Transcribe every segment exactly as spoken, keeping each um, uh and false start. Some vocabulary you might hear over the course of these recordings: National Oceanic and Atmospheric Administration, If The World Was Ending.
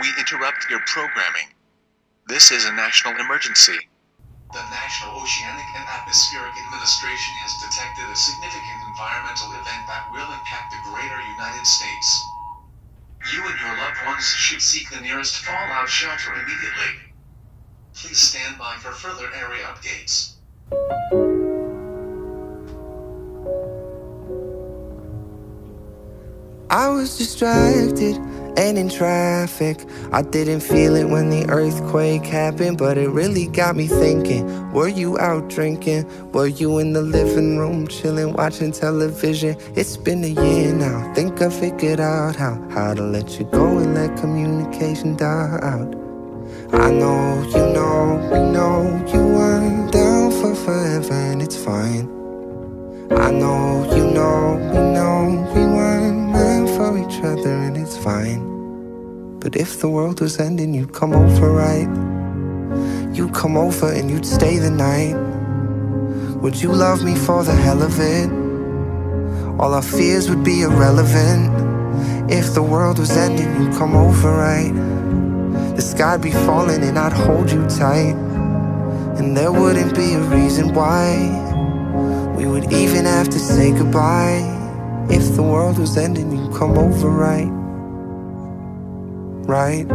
We interrupt your programming. This is a national emergency. The National Oceanic and Atmospheric Administration has detected a significant environmental event that will impact the greater United States. You and your loved ones should seek the nearest fallout shelter immediately. Please stand by for further area updates. I was distracted and in traffic. I didn't feel it when the earthquake happened, but it really got me thinking. Were you out drinking? Were you in the living room chilling, watching television? It's been a year now. Think I figured out how How to let you go and let communication die out. I know, you know, we know you weren't down for forever, and it's fine. I know, you know, we know we weren't meant for each other, and it's fine. But if the world was ending, you'd come over, right? You'd come over and you'd stay the night. Would you love me for the hell of it? All our fears would be irrelevant. If the world was ending, you'd come over, right? The sky'd be falling and I'd hold you tight, and there wouldn't be a reason why we would even have to say goodbye. If the world was ending, you'd come over, right? Right?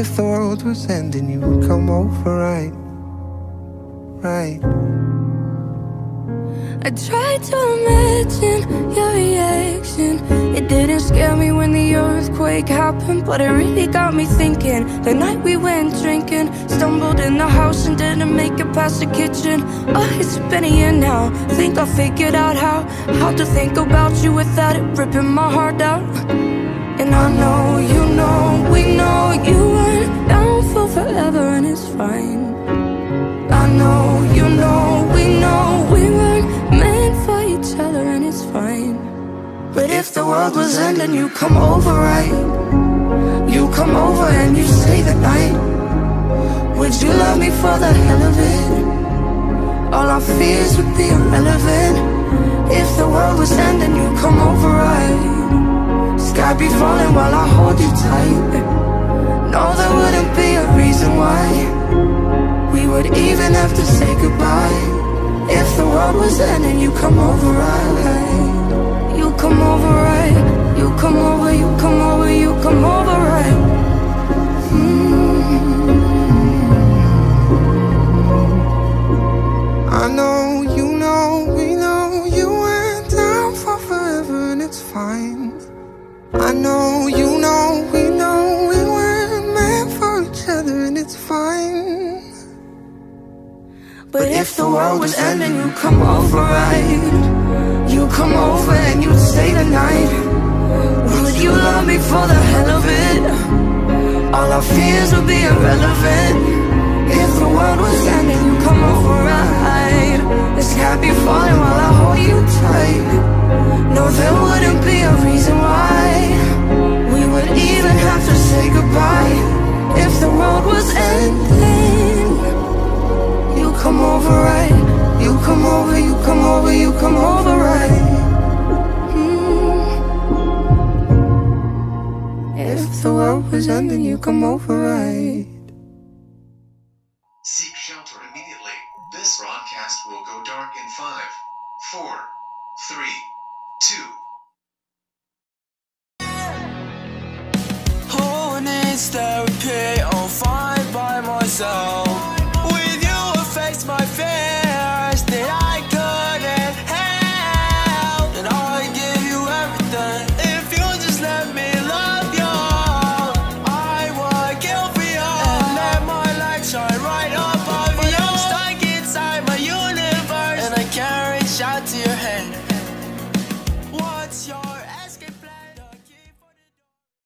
If the world was ending, you would come over, right? Right? I tried to imagine your reaction. It didn't scare me when the earthquake happened, but it really got me thinking. The night we went drinking, stumbled in the house and didn't make it past the kitchen. Oh, it's been a year now. Think I figured out how How to think about you without it ripping my heart out. And I know, you know, we know you weren't down for forever, and it's fine. I know, you know, we know we weren't meant for each other, and it's fine. But if the world was ending, you come over, right? You come over and you stay the night. Would you love me for the hell of it? All our fears would be irrelevant. If the world was ending, you come over, right? Sky be falling while I hold you tight. No, there wouldn't be a reason why we would even have to say goodbye. If the world was ending, you come over, right? You come over, right? You come over, you come over, you come over, right? Mm-hmm. I know, you know, we know you went down for forever, and it's fine. I know, you know, we know we weren't meant for each other, and it's fine. But if the world was ending, you'd come over, right? You'd come over and you'd stay the night. Would you love me for the hell of it? All our fears would be irrelevant. If the world was ending, you'd come over, right? The sky be falling while I hold you tight. No, there wouldn't be a reason why we would even have to say goodbye. If the world was ending, you come over, right? You come over, you come over, you come over, right? Mm. If the world was ending, you come over, right? Seek shelter immediately. This broadcast will go dark in five, four, three, two. Hornets therapy, on fire by myself.